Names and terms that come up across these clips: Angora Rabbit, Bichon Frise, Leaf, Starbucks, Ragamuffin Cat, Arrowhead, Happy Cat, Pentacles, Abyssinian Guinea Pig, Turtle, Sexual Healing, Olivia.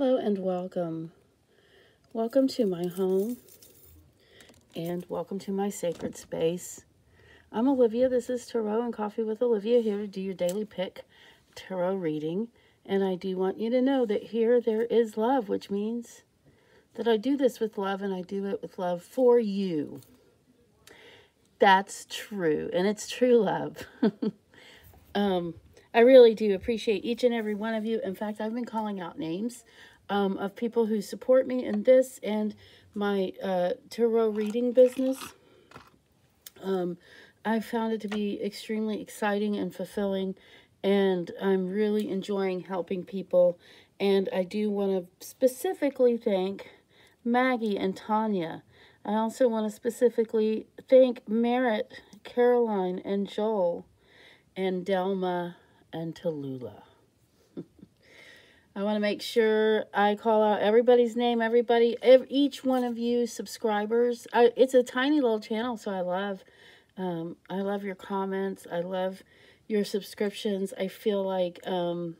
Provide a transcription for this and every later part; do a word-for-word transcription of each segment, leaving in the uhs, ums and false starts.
Hello and welcome. Welcome to my home and welcome to my sacred space. I'm Olivia. This is Tarot and Coffee with Olivia, here to do your daily pick tarot reading. And I do want you to know that here there is love, which means that I do this with love, and I do it with love for you. That's true, and it's true love. um, I really do appreciate each and every one of you. In fact, I've been calling out names um, of people who support me in this and my uh, tarot reading business. Um, I found it to be extremely exciting and fulfilling, and I'm really enjoying helping people. And I do want to specifically thank Maggie and Tanya. I also want to specifically thank Merritt, Caroline, and Joel, and Delma, and Tallulah. I want to make sure I call out everybody's name, everybody, every, each one of you subscribers. I, it's a tiny little channel, so I love, um, I love your comments. I love your subscriptions. I feel like, um,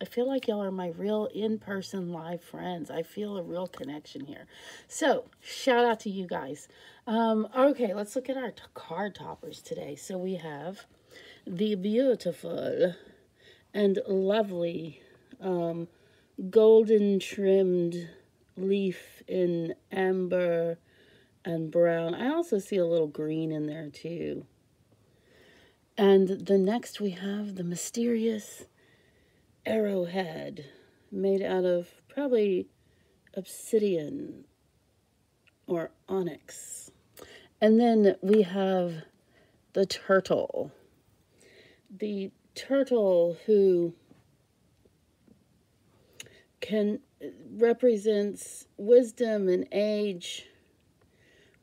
I feel like y'all are my real in-person live friends. I feel a real connection here. So, shout out to you guys. Um, okay, let's look at our card toppers today. So we have the beautiful and lovely um, golden-trimmed leaf in amber and brown. I also see a little green in there, too. And the next we have the mysterious arrowhead, made out of probably obsidian or onyx. And then we have the turtle. The turtle, who can represents wisdom and age,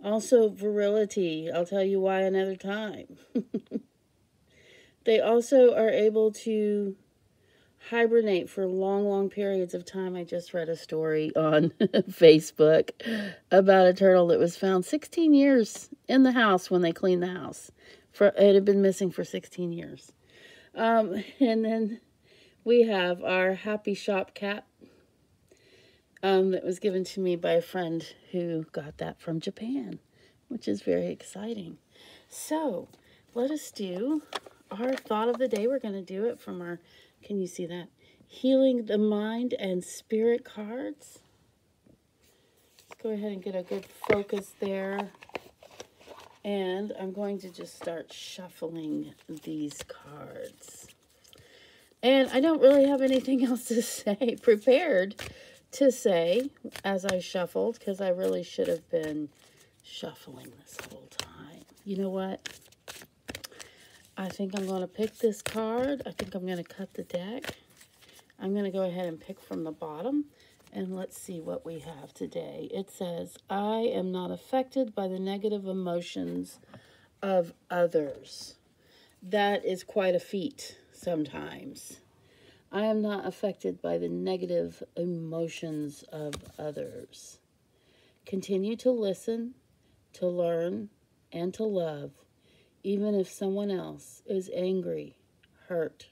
also virility. I'll tell you why another time. They also are able to hibernate for long, long periods of time. I just read a story on Facebook about a turtle that was found sixteen years in the house when they cleaned the house. For, it had been missing for sixteen years. Um, and then we have our happy shop cat um, that was given to me by a friend who got that from Japan, which is very exciting. So let us do our thought of the day. We're going to do it from our, can you see that? Healing the Mind and Spirit cards. Let's go ahead and get a good focus there. And I'm going to just start shuffling these cards. And I don't really have anything else to say, prepared to say, as I shuffled, because I really should have been shuffling this whole time. You know what? I think I'm going to pick this card. I think I'm going to cut the deck. I'm going to go ahead and pick from the bottom. And let's see what we have today. It says, I am not affected by the negative emotions of others. That is quite a feat sometimes. I am not affected by the negative emotions of others. Continue to listen, to learn, and to love, even if someone else is angry, hurt,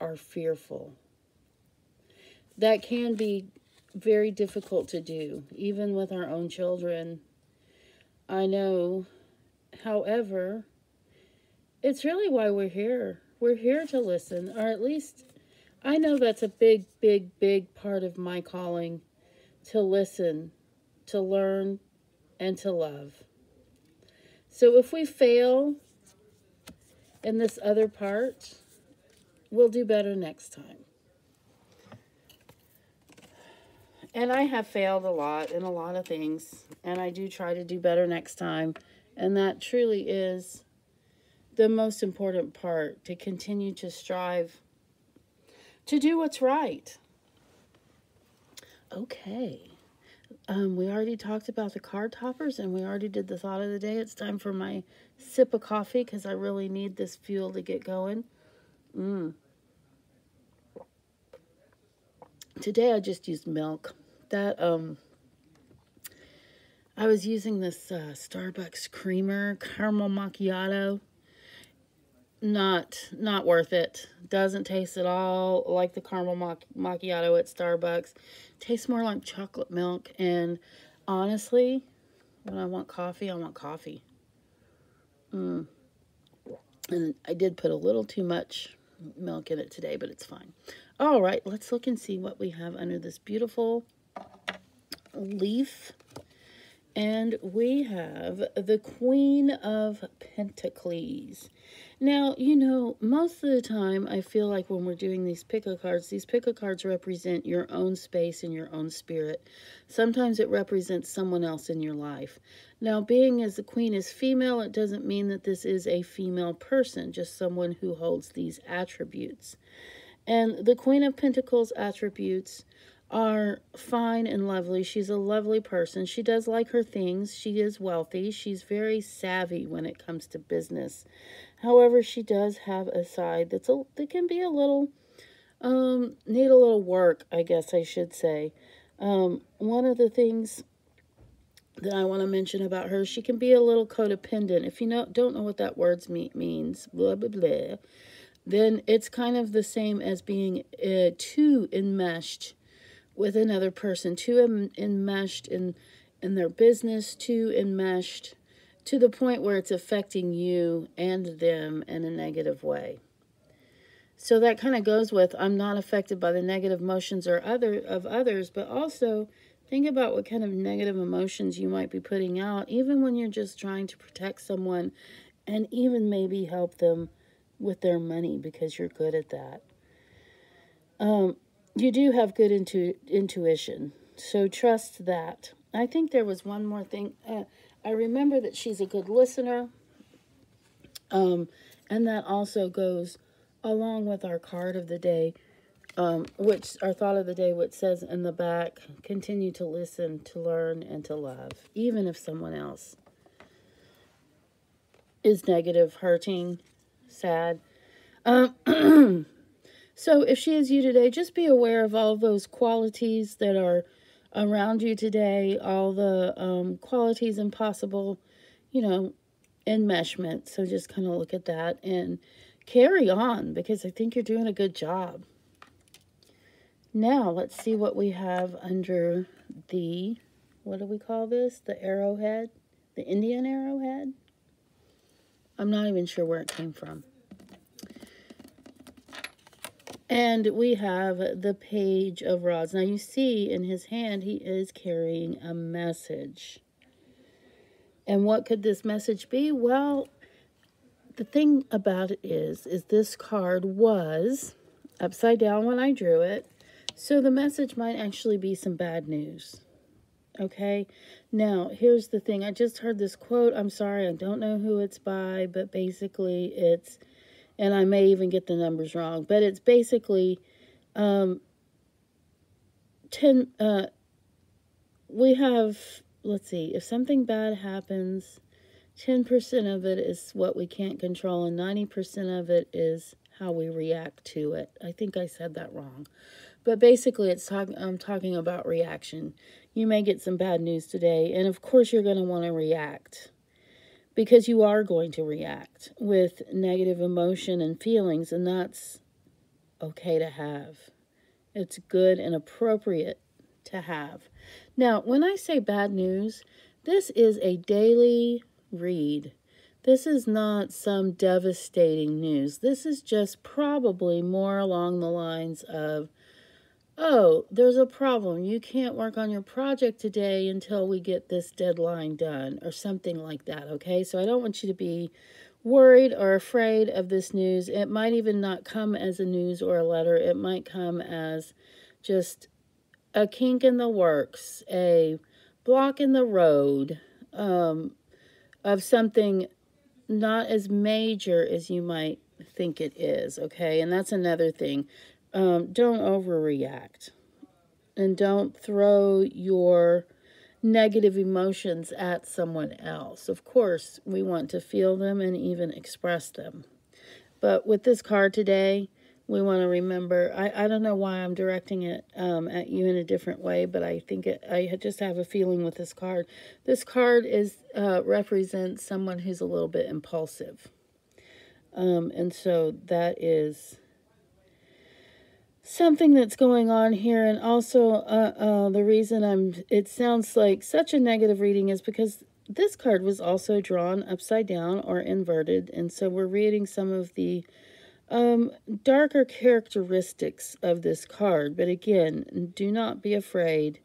or fearful. That can be very difficult to do, even with our own children. I know. However, it's really why we're here. We're here to listen, or at least I know that's a big, big, big part of my calling, to listen, to learn, and to love. So if we fail in this other part, we'll do better next time. And I have failed a lot in a lot of things, and I do try to do better next time. And that truly is the most important part, to continue to strive to do what's right. Okay. Um, we already talked about the card toppers, and we already did the thought of the day. It's time for my sip of coffee, because I really need this fuel to get going. Mm. Today I just used milk. That, um, I was using this uh, Starbucks creamer, caramel macchiato, not not worth it. Doesn't taste at all like the caramel mac macchiato at Starbucks. Tastes more like chocolate milk. And honestly, when I want coffee, I want coffee. Mm. And I did put a little too much milk in it today, but it's fine. All right, let's look and see what we have under this beautiful leaf. And we have the Queen of Pentacles. Now, you know, most of the time, I feel like when we're doing these pick-a cards, these pick-a cards represent your own space and your own spirit. Sometimes it represents someone else in your life. Now, being as the Queen is female, it doesn't mean that this is a female person, just someone who holds these attributes. And the Queen of Pentacles attributes are fine and lovely. She's a lovely person. She does like her things. She is wealthy. She's very savvy when it comes to business. However, she does have a side that's a, that can be a little, um, need a little work, I guess I should say. Um, one of the things that I want to mention about her, she can be a little codependent. If you know, don't know what that word means, blah, blah, blah, then it's kind of the same as being uh, too enmeshed with another person, too enmeshed in, in their business, too enmeshed to the point where it's affecting you and them in a negative way. So that kind of goes with, I'm not affected by the negative emotions or other of others, but also think about what kind of negative emotions you might be putting out, even when you're just trying to protect someone and even maybe help them with their money because you're good at that. Um, You do have good intu intuition, so trust that. I think there was one more thing. Uh, I remember that she's a good listener, um, and that also goes along with our card of the day, um, which our thought of the day, which says in the back, continue to listen, to learn, and to love, even if someone else is negative, hurting, sad. Um So if she is you today, just be aware of all those qualities that are around you today, all the um, qualities and possible, you know, enmeshment. So just kind of look at that and carry on because I think you're doing a good job. Now let's see what we have under the, what do we call this? The arrowhead, the Indian arrowhead. I'm not even sure where it came from. And we have the Page of Rods. Now you see in his hand, he is carrying a message. And what could this message be? Well, the thing about it is, is this card was upside down when I drew it. So the message might actually be some bad news. Okay? Now, here's the thing. I just heard this quote. I'm sorry, I don't know who it's by, but basically it's, and I may even get the numbers wrong, but it's basically um, ten. Uh, we have, let's see, if something bad happens, ten percent of it is what we can't control, and ninety percent of it is how we react to it. I think I said that wrong. But basically, it's talk, I'm talking about reaction. You may get some bad news today, and of course you're going to want to react, because you are going to react with negative emotion and feelings, and that's okay to have. It's good and appropriate to have. Now, when I say bad news, this is a daily read. This is not some devastating news. This is just probably more along the lines of, oh, there's a problem. You can't work on your project today until we get this deadline done or something like that, okay? So I don't want you to be worried or afraid of this news. It might even not come as a news or a letter. It might come as just a kink in the works, a block in the road, um, of something not as major as you might think it is, okay? And that's another thing. Um, don't overreact and don't throw your negative emotions at someone else. Of course, we want to feel them and even express them. But with this card today, we want to remember, I, I don't know why I'm directing it um, at you in a different way, but I think it, I just have a feeling with this card. This card is uh, represents someone who's a little bit impulsive. Um, and so that is something that's going on here. And also uh, uh, the reason I'm, it sounds like such a negative reading is because this card was also drawn upside down or inverted. And so we're reading some of the um, darker characteristics of this card. But again, do not be afraid.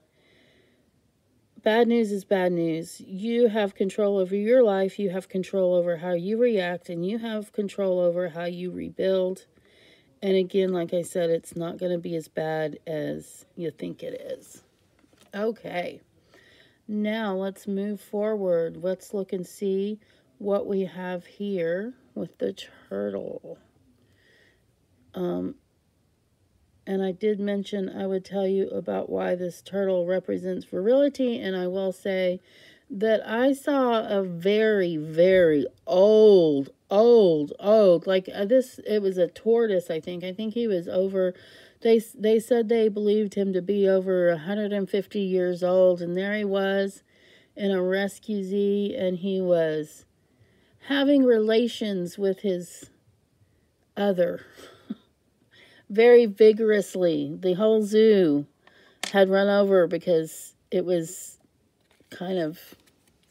Bad news is bad news. You have control over your life. You have control over how you react, and you have control over how you rebuild. And again, like I said, it's not going to be as bad as you think it is. Okay. Now let's move forward. Let's look and see what we have here with the turtle. Um, And I did mention I would tell you about why this turtle represents virility. And I will say that I saw a very, very old, old, old, like this, it was a tortoise, I think. I think he was over, they, they said they believed him to be over one hundred fifty years old. And there he was in a rescue, and he was having relations with his other very vigorously. The whole zoo had run over because it was kind of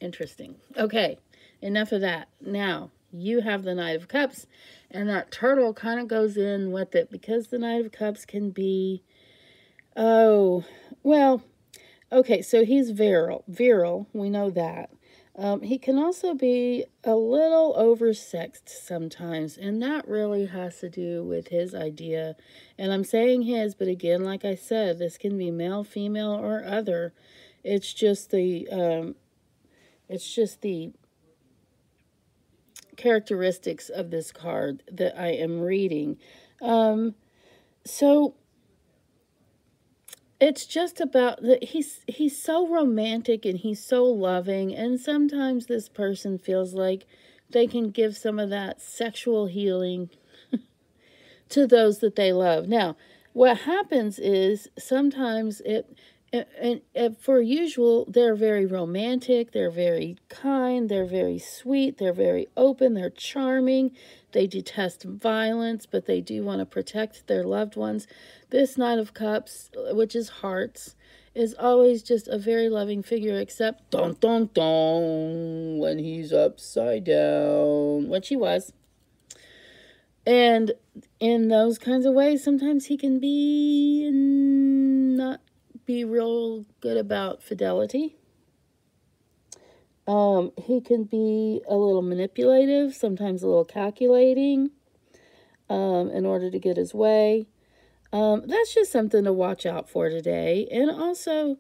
interesting. Okay, enough of that. Now, you have the Knight of Cups, and that turtle kind of goes in with it because the Knight of Cups can be, oh, well, okay, so he's virile. Virile, we know that. Um, he can also be a little oversexed sometimes, and that really has to do with his idea. And I'm saying his, but again, like I said, this can be male, female, or other. It's just the, um, it's just the characteristics of this card that I am reading. Um, so. It's just about that he's he's so romantic and he's so loving, and sometimes this person feels like they can give some of that sexual healing to those that they love. Now, what happens is sometimes it, and, and, and for usual, they're very romantic, they're very kind, they're very sweet, they're very open, they're charming. They detest violence, but they do want to protect their loved ones. This Knight of Cups, which is hearts, is always just a very loving figure, except dun dun dun when he's upside down, which he was. And in those kinds of ways, sometimes he can be not be real good about fidelity. Um, he can be a little manipulative, sometimes a little calculating, um, in order to get his way. Um, that's just something to watch out for today. And also,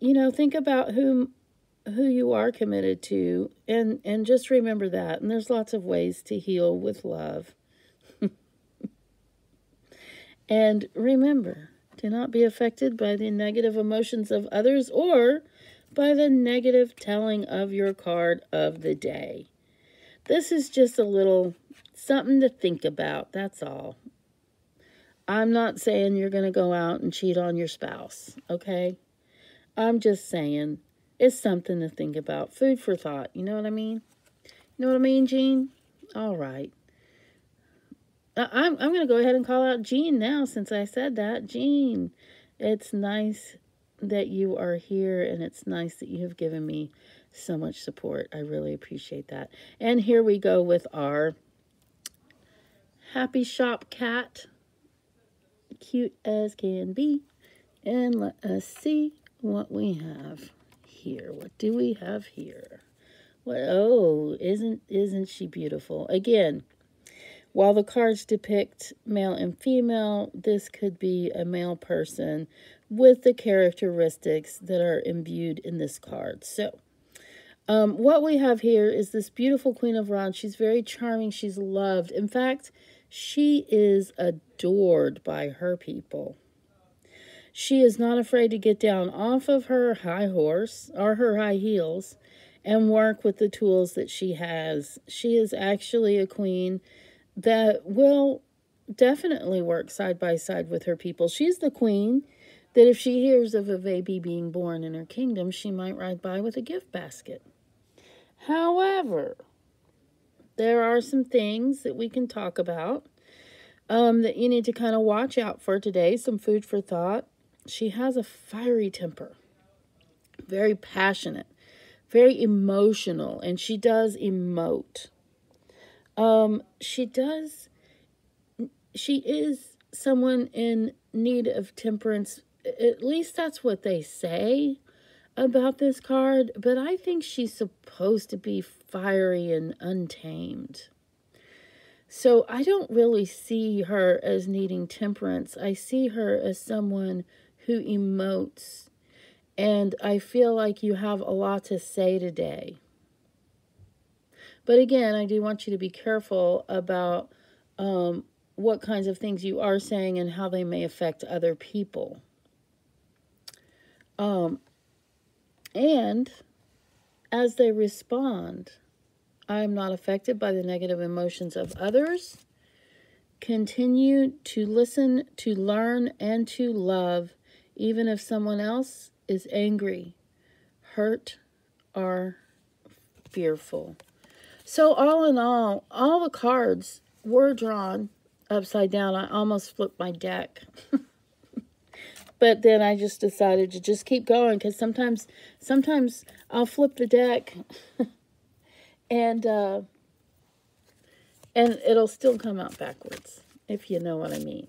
you know, think about whom, who you are committed to, and, and just remember that. And there's lots of ways to heal with love. And remember, do not be affected by the negative emotions of others or by the negative telling of your card of the day. This is just a little something to think about, that's all. I'm not saying you're going to go out and cheat on your spouse, okay? I'm just saying it's something to think about. Food for thought, you know what I mean? You know what I mean, Jean? All right. I'm, I'm going to go ahead and call out Jean now since I said that. Jean, it's nice that you are here, and it's nice that you have given me so much support. I really appreciate that. And here we go with our happy shop cat, cute as can be. And let us see what we have here. What do we have here? What? Oh, isn't isn't she beautiful? Again, while the cards depict male and female, this could be a male person with the characteristics that are imbued in this card. So, um, what we have here is this beautiful Queen of Wands. She's very charming. She's loved. In fact, she is adored by her people. She is not afraid to get down off of her high horse or her high heels and work with the tools that she has. She is actually a queen that will definitely work side by side with her people. She's the queen that if she hears of a baby being born in her kingdom, she might ride by with a gift basket. However, there are some things that we can talk about um, that you need to kind of watch out for today. Some food for thought. She has a fiery temper, very passionate, very emotional, and she does emote. Um, she does, she is someone in need of temperance. At least that's what they say about this card, but I think she's supposed to be fiery and untamed. So I don't really see her as needing temperance. I see her as someone who emotes, and I feel like you have a lot to say today. But again, I do want you to be careful about um, what kinds of things you are saying and how they may affect other people. Um, and as they respond, I am not affected by the negative emotions of others. Continue to listen, to learn, and to love, even if someone else is angry, hurt, or fearful. So all in all, all the cards were drawn upside down. I almost flipped my deck. But then I just decided to just keep going, because sometimes, sometimes I'll flip the deck and, uh, and it'll still come out backwards, if you know what I mean.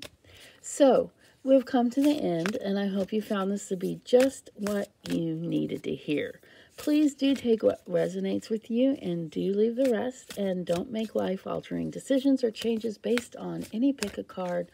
So we've come to the end, and I hope you found this to be just what you needed to hear. Please do take what resonates with you and do leave the rest, and don't make life-altering decisions or changes based on any pick-a-card.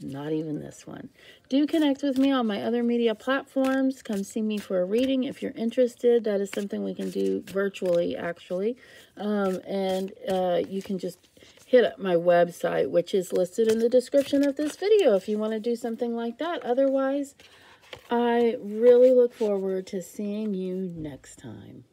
Not even this one. Do connect with me on my other media platforms. Come see me for a reading if you're interested. That is something we can do virtually, actually. Um, and uh, you can just hit up my website, which is listed in the description of this video if you want to do something like that. Otherwise, I really look forward to seeing you next time.